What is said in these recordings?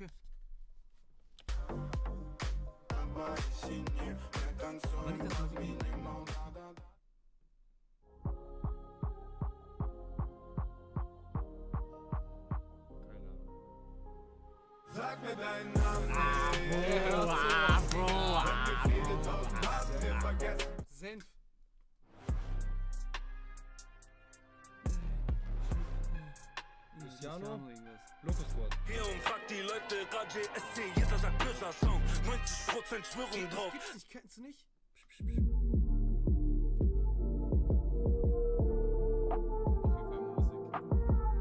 Danke. Sag mir deinen Namen. Senf. Luciano, Loco Squad. Hier und fuck die Leute, Rajay SC, jeder sagt böser Song. 90% Schwörung drauf. Kennst du nicht?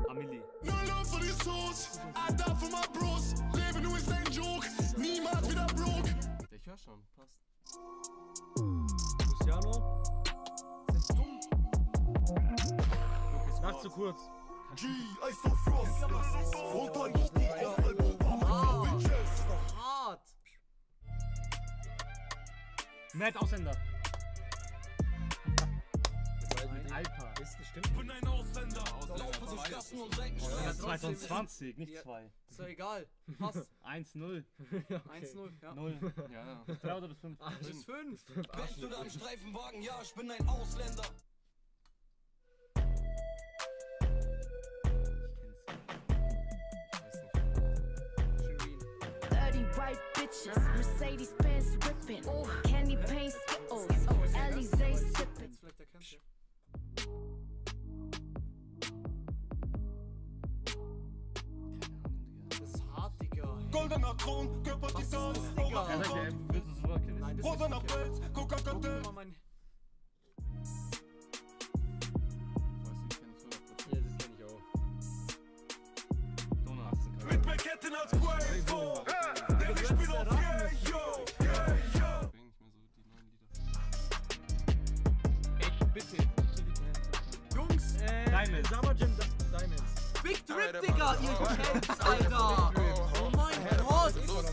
Amelie. Young Love for the Souls, I die for my Bros. Leben nur ist ein Joke, niemals wieder broke. Ich hör schon, passt. Luciano. Sind dumm. Nach zu kurz. G, I so frost. Runter nicht die Erfolge. Das ist doch hart. Nett Ausländer. Ein Alper. Ich bin ein Ausländer. Laufe durch Gassen und Seitenstraßen. Das ist 2020, nicht 2. Ist ja egal. Passt. 1-0. 1-0, ja. 0. Ja. 3 oder bis 5? Bis 5. Bist du da im Streifenwagen? Ja, ich bin ein Ausländer. Mercedes Benz ripping, Candy Paint Skittles, Alizé sipping. Das ist hart, Digga. Goldener Thron, Körpertitan, Roman. Rosa nach Pelz, Coca-Cola. Mit Beketten als Quavo. Diamonds. Diamonds. Big Drip, Digga, ihr kennt's, Alter. Oh mein Gott.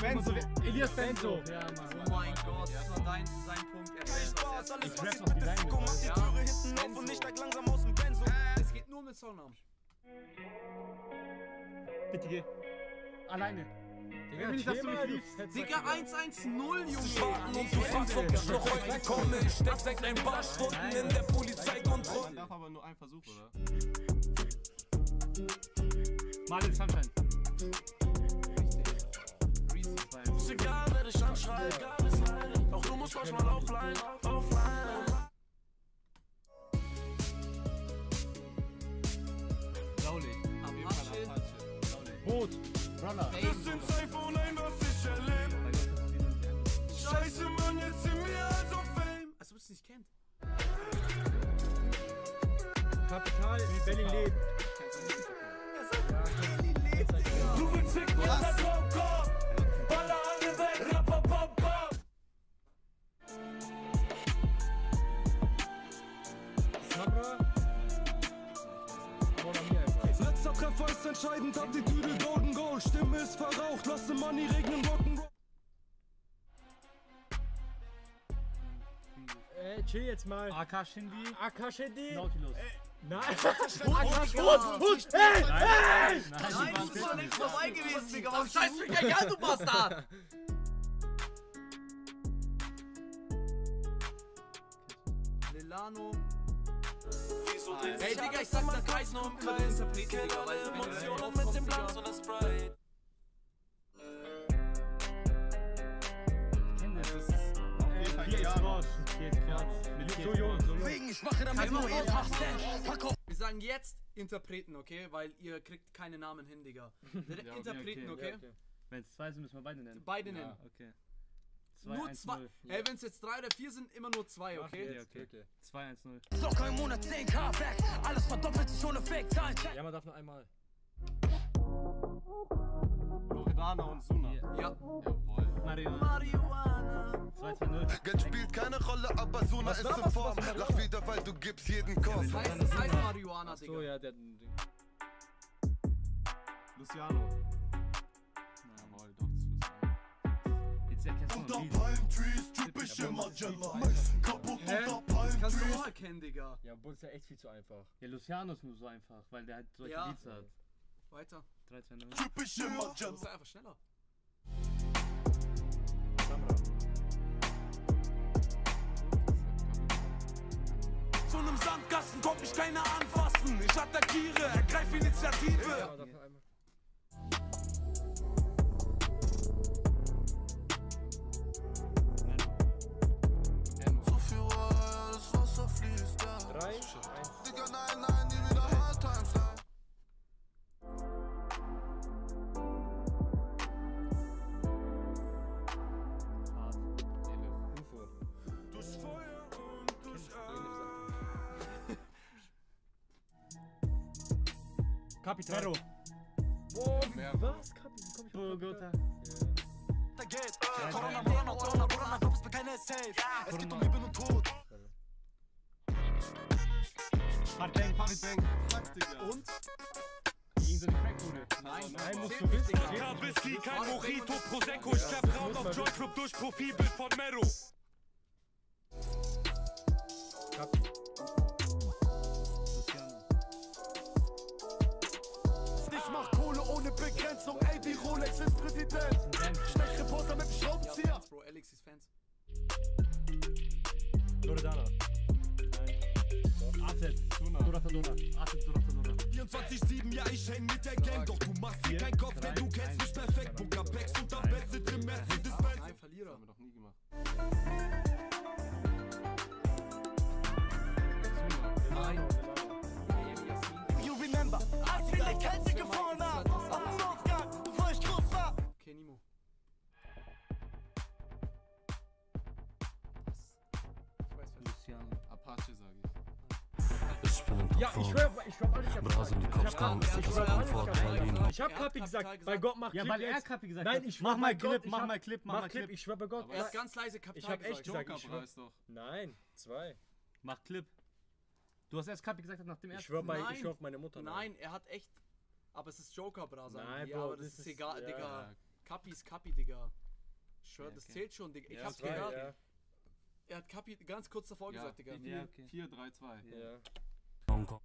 Benzo. Elias Benzo. Oh mein Gott, das war sein Punkt. Ich rapp noch die Diamonds. Mach die Türe hinten auf und ich steig langsam aus dem Benzo. Es geht nur mit Songnamen. Bitte geh. Alleine. Digga, ich dachte, du mich liebst. Digga, 110, Junge. Schaden und du fragst, ob ich noch heute komme. Ich steck seit ein paar Stunden in der Polizeikontrolle. Man darf aber nur einen Versuch, oder? Martin Sunshine. Richtig. Ist egal, wer dich anschreit, egal bis heil. Doch du musst manchmal offline, Laulig. Apache. Boot. Runner. Das sind Seifolein, was ich erlebe. Scheiße, Mann, jetzt sind wir also Fame. Als ob es nicht kennt. Kapital, Berlin lebt. Berlin lebt. Du willst ficken, Alter, komm, komm. Baller alle weg, rapapapap. Sabra. Letzter Treffer ist entscheidend, Attitüde Golden Goal, Stimme ist verraucht, lass den Money regnen, Rock'n'Roll. Chill jetzt mal. Akashindi. Nautilus. Nein. Hut. Hey! Nein, das ist doch längst vorbei gewesen, Digga. Warum scheißt du mich egal, du Bastard? Lelano. Ey, Digga, ich sag, da kreis noch im Kreis. Kenn alle Emotionen, auch mit dem Blanz und der Sprite. Ich kenn das, das ist auf jeden Fall Kratz. Deswegen, ich mache damit nur jeden Tag. Wir sagen jetzt Interpreten, okay? Weil ihr kriegt keine Namen hin, Digga. Direkt Interpreten, okay? Wenn es zwei sind, müssen wir beide nennen. Beide nennen. Okay. Nur 2. Ey, wenn es jetzt 3 oder 4 sind, immer nur 2, okay? Okay. 2-1-0. Noch ein Monat 10K Flex. Alles verdoppelt sich ohne Fake-Zahl. Ja, man darf nur einmal. Loredana und Suna. Ja. Jawohl. Marihuana. 2-2-0. Geld spielt keine Rolle, aber Suna ist in Form. Lach wieder, weil du gibst jeden Kopf. Das heißt Marihuana, Digga. So, ja, der Ding. Luciano. Jawohl, doch. Unter Palm Trees, typische Magella. Meisten kaputt unter Palm Trees. Kannst du auch erkennen, Digga. Ja, obwohl es ja echt viel zu einfach. Ja, Luciano ist nur so einfach, weil der halt solche Beats hat. Weiter. 3, 2, 9. Typische Magella. Das ist einfach schneller. Samra. Zu einem Sandkasten kommt mich keiner anfassen. Ich attackiere, ergreife Initiative. Kapitero. Oh, was? Kapitero? Oh Gott. Da geht's. Corona, Corona, Corona, Corona. Glaub es mir, keiner ist safe. Es geht um Leben und Tod. Hardbang, Partybang. Fuck, Digga. Und? Gegen so eine Crackbude. Nein, musst du wissen. Kein Whisky, kein Mojito, Prosecco. Ich klapp raus auf Joy Club durch Profilbild von Mero. Begrenzung, ey, die Rolex ist Präsident. Stech Reporter mit dem Schraubenzieher. Ja, Bro, Alex ist Fans. Loredana. Nein. Asset. Dora Sadona. Asset, Dora Sadona. 24-7, ja, ich häng mit der Gang. Doch du machst hier keinen Kopf, denn du kennst mich perfekt. Buka Blacks unter Bett sind im März. Nein, Verlierer. Haben wir doch nie gemacht. Nein. You remember, als wir in der Kälte gefroren haben. Okay, Nimo. Luciano. Apache, sag ich. Ich bin im Topf. Ich hab Kapi gesagt. Bei Gott mach Clip. Ja, weil er Kapi gesagt hat. Nein, ich mach mal Clip, mach mal Clip, mach Clip. Ich schwör bei Gott. Er ist ganz leise Kapi. Ich hab echt gesagt, ich schwör. Nein, 2. Mach Clip. Du hast erst Kapi gesagt, nachdem er. Ich schwör auf meine Mutter. Nein, er hat echt. Aber es ist Joker, Brasa. Nein, ja, Bro, aber das ist egal, ja. Digga. Kapi ist Kapi, Digga. Sure, ja, okay. Das zählt schon, Digga. Ich hab's gehört. Ja. Er hat Kapi ganz kurz davor gesagt, Digga. 4, 3, 2. Ja. Hongkong.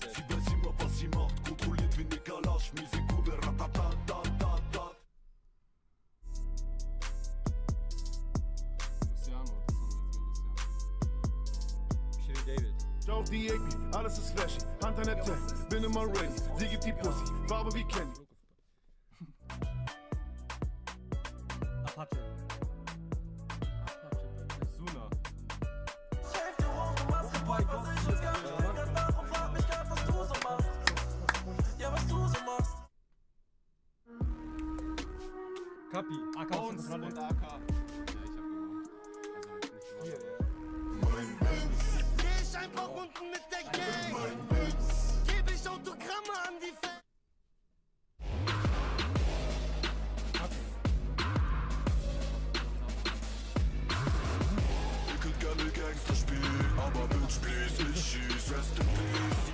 Sie weiß immer, was sie macht. Kontrolliert wie Nikolaus. Misikube, ratatatatat. Luciano. David. Ciao Diego, alles ist flashy. Hand an der Tank, bin immer ready. Sie gibt die Pussy, Farbe wie Candy. Apache. Sula. Schäf dir hoch, du machst Gebäude, was ich jetzt gar nicht bin. Ganz darum frag mich grad, was du so machst. Ja, was du so machst. Kapi, AK aus dem AK. Ja, ich hab gewonnen. Also, nicht gewonnen. Einfach unten mit der Gang. Gebe ich Autogramme an die Fans. Ihr könnt gerne Gangster spielen, aber Bitch, please, ich schieß. Rest in peace.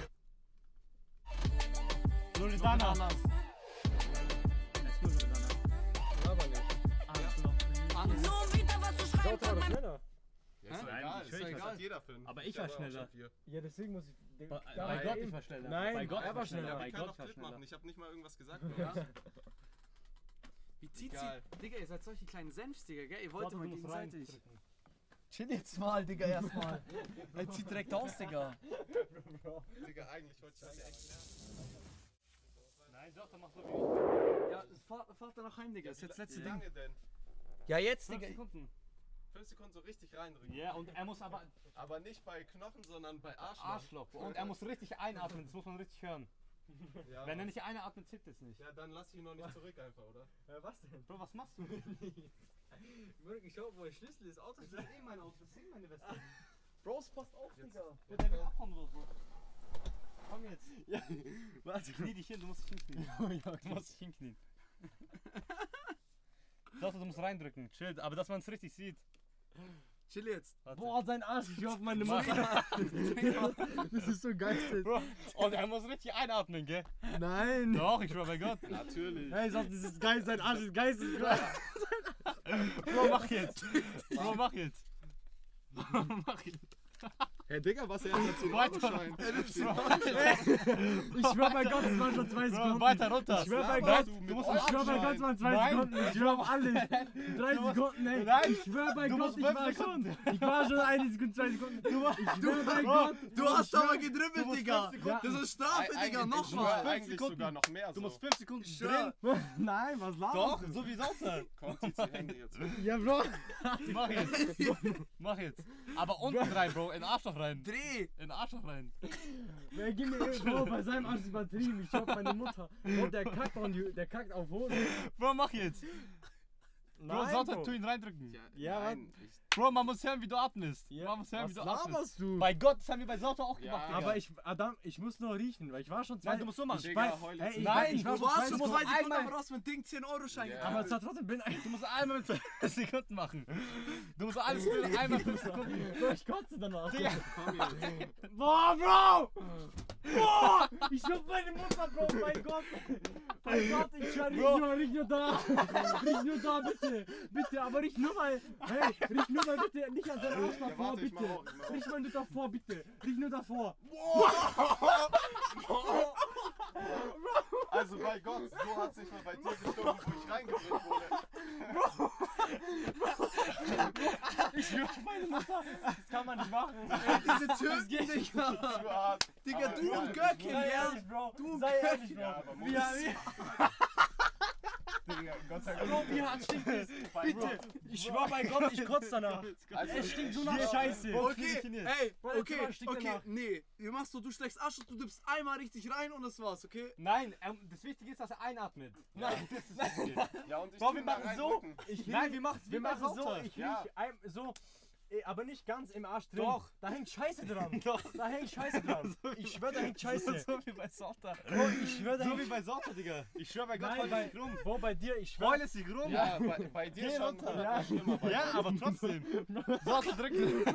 Loredana. Es ist Loredana. Aber nicht. Angst. So wieder was zu schreiben kann man. Ja, ist egal. Jeder Film. Aber ich war schneller. Ja, deswegen muss ich. Bei Gott, ich war schneller. Nein, bei Gott, er war schneller. Ja, wir können doch Clip machen. Ich hab nicht mal irgendwas gesagt. Wie zieht sie? Digga, ihr seid solche kleinen Senfs, Digga, gell? Ihr wollt mal gegenseitig. Chill jetzt mal, Digga, erstmal. Er zieht direkt aus, Digga. Digga, eigentlich wollte ich echt lernen. Nein, doch, dann mach so wenig. Ja, fahr dann noch heim, Digga. Das ist jetzt letzte Ding. Wie lange denn? Ja, jetzt, Digga. 5 Sekunden so richtig reindrücken. Ja, und er muss aber... Aber nicht bei Knochen, sondern bei Arschloch. Arschloch. Und er muss richtig einatmen, das muss man richtig hören. Ja, wenn er nicht einatmet, zählt es nicht. Ja, dann lass ich ihn noch nicht zurück einfach, oder? Ja, was denn? Bro, was machst du denn? Ich schau, wo der Schlüssel ist. Auto ist eh mein Auto, das sind meine Weste. Bros, passt auf, Digga. Ja, der will abhauen, Bro. Komm jetzt. Ja, warte, knie dich hin, du musst dich hinknien. Ja, du musst dich hinknien. Du musst reindrücken, chill, aber dass man es richtig sieht. Chill jetzt. Warte. Boah, sein Arsch, ich hoffe meine Mutter. Das ist so geistig. Bro, oh, der muss richtig einatmen, gell? Nein. Doch, ich schwör bei Gott. Natürlich. Hey, ich sag, das ist geil, sein Arsch ist geistig. Bro, mach jetzt. Bro, mach jetzt. Mach jetzt. Hey Digga, was er jetzt so Autoschein. Ich schwör bei Gott, es waren schon 2 Sekunden. Weiter runter. Ich schwör bei Gott, es waren 2 Sekunden. Ich schwör auf alles. 3 Sekunden, ey. Ich schwör bei Gott, ich war schon 1 Sekunde, 2 Sekunden. Ich schwör bei Gott. Du hast doch mal gedribbelt, Digga. Das ist Strafe, Digga. Nochmal. Eigentlich sogar noch mehr. Du musst 5 Sekunden drehen. Nein, was laut? Doch, so wie es aussah. Komm, zieh die Hände jetzt. Ja, Bro. Mach jetzt. Mach jetzt. Aber unten rein, Bro. In den Arschloch rein. Dreh! In den Arschloch rein. Wer gibt mir Bro, bei seinem Arsch ist übertrieben. Ich schau meine Mutter. Bro, der kackt auf Hose. Bro, mach jetzt. Nein, Bro, Sonntag, tu ihn reindrücken. Ja, nein. Bro, man muss hören, wie du atmest. Ja. Man muss hören, wie du atmest. Du? Bei Gott, das haben wir bei Sonntag auch gemacht. Ja. Aber ich, Adam, ich muss nur riechen, weil ich war schon 2. Nein, du musst so machen. Du musst 2 Sekunden einmal raus mit Ding 10-Euro-Schein. Yeah. Aber es hat trotzdem, du musst einmal mit 2 Sekunden machen. Du musst alles mit einmal 5 Sekunden. Bro, ich kotze danach. Ja. Boah, Bro! Boah! Ich hab meine Mutter, Bro, mein Gott. Mein Gott, ich schau, riech nur da, bitte. Bitte, aber riech nur mal. Hey, riech nur mal, bitte. Nicht an seinen Arsch davor, bitte. Riech mal nur davor, bitte. Riech nur davor. Boah! Also, bei Gott, so hat sich mal bei dir gestochen, wo ich reingedrückt wurde. Bro. Ich schwör auf meine Mutter, das kann man nicht machen. Ey, diese Türken, Digga. Digga, du und Gökkin, ja? Sei ehrlich, Bro. Digga, Gott sei Dank. Bro, wie hart stinkt es? Bitte. Ich schwör bei Gott, ich kotze danach. Also, es stinkt so nach Scheiße. Okay, ey, okay, nee. Ihr machst so, du schlägst Asche, du dippst einmal richtig rein und das war's, okay? Nein, das Wichtige ist, dass er einatmet. Nein, das ist wichtig. Ja, und ich Bro, wir machen so. Nein, wir machen so. Ich riech so. Aber nicht ganz im Arsch drin. Doch. Da hängt Scheiße dran. Doch. Da hängt Scheiße dran. Ich schwör, da hängt Scheiße. So wie bei Sorta. Bro, ich schwör, da hängt... So wie bei Sorta, Digga. Ich schwör bei Gott, heul dich rum. Bro, bei dir, ich schwör... Heul dich rum. Ja, bei dir schon. Ja, aber trotzdem. Sorta, drück dich. Ich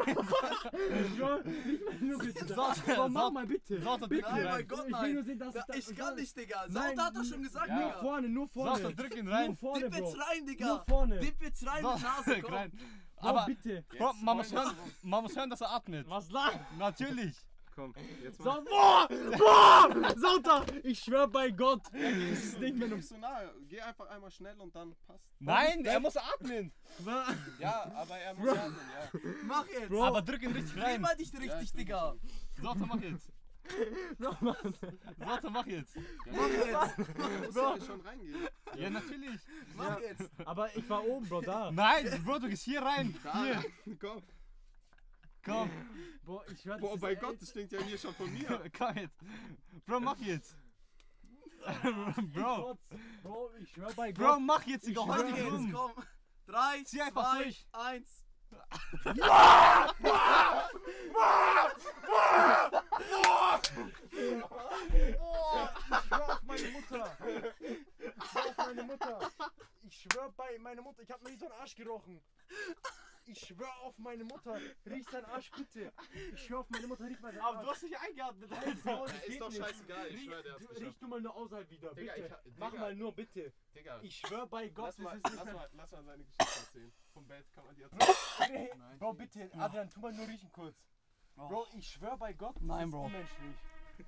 schwör, nicht mal nur bitte. Sorta, mach mal bitte. Sorta, drück dich rein. Nein, bei Gott, nein. Ich will nur sehen, dass ich kann nicht, Digga. Sorta hat doch schon gesagt, Digga. Nur vorne. Sorta, drück ihn rein. Dipp jetzt rein, Digga. Nur vorne. Dipp jetzt rein, Nase, komm. Aber bitte. Bro, man muss hören, dass er atmet. Was lang? Natürlich. Komm, jetzt mal. Boah! Sauter! Ich schwör bei Gott. Das ist nicht mehr so nahe. Geh einfach einmal schnell und dann passt. Nein, er muss atmen. Ja, aber er muss atmen, ja. Mach jetzt. Bro. Aber drück ihn richtig rein. Dreh mal dich richtig, Digga. Sauter, mach jetzt. Bro, Mann. Warte, mach jetzt. Mach jetzt. Du musst ja schon reingehen. Ja, natürlich. Mach jetzt. Aber ich war oben, Bro, da. Nein, Bro, du gehst hier rein. Da. Hier. Komm. Boah, ich hör das. Boah, bei Gott, das stinkt ja hier schon von mir. Komm jetzt. Bro, mach jetzt. Bro, ich schwör bei Gott. Bro, mach jetzt. Ich schwör jetzt, komm. 3, 2, 1. Ich schwör auf meine Mutter. Ich schwör bei meiner Mutter. Ich hab noch nie so einen Arsch gerochen. Ich schwör auf meine Mutter. Riech seinen Arsch bitte. Ich schwör auf meine Mutter. Riech meinen Arsch. Aber du hast dich eingeatmet. Ist doch scheißegal. Ich schwör dir. Riech du mal nur außerhalb wieder. Bitte. Digga, mach mal nur bitte. Digga. Ich schwör bei Gott. Lass mal seine Geschichte erzählen. Vom Bett kann man die erzählen. Nein. Bro, bitte. Adrian, tu mal nur riechen kurz. Bro, ich schwör bei Gott. Nein, Bro. Menschlich.